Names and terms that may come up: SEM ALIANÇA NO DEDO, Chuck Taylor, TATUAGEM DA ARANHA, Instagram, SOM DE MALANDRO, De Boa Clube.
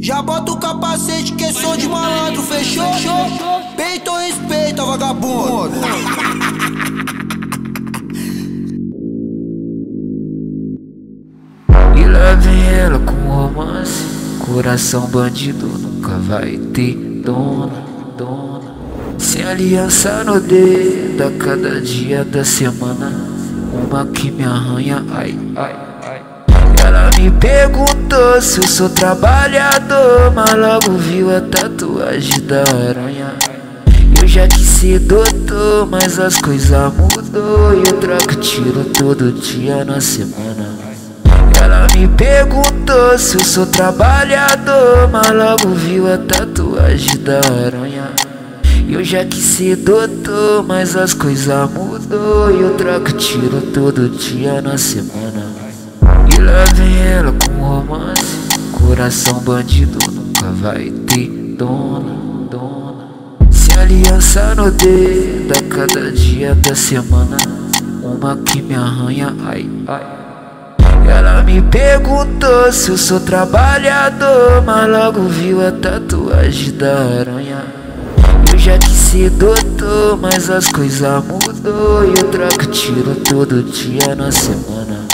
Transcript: Já bota o capacete que sou de malandro, fechou? Peita ou respeita, vagabundo? E lá vem ela com romance. Coração bandido nunca vai ter dona, dona. Sem aliança no dedo, a cada dia da semana, uma que me arranha, ai, ai. Ela me perguntou se eu sou trabalhador, mas logo viu a tatuagem da aranha. Eu já quis ser doutor, mas as coisas mudou e eu troco tiro todo dia na semana. Ela me perguntou se eu sou trabalhador, mas logo viu a tatuagem da aranha. Eu já quis ser doutor, mas as coisas mudou e eu troco tiro todo dia na semana. E lá vem ela com romance. Coração bandido nunca vai ter dona, dona. Sem aliança no dedo, a cada dia da semana, uma que me arranha, ai, ai. Ela me perguntou se eu sou trabalhador, mas logo viu a tatuagem da aranha. Eu já quis ser doutor, mas as coisas mudou e eu troco tiro todo dia na semana.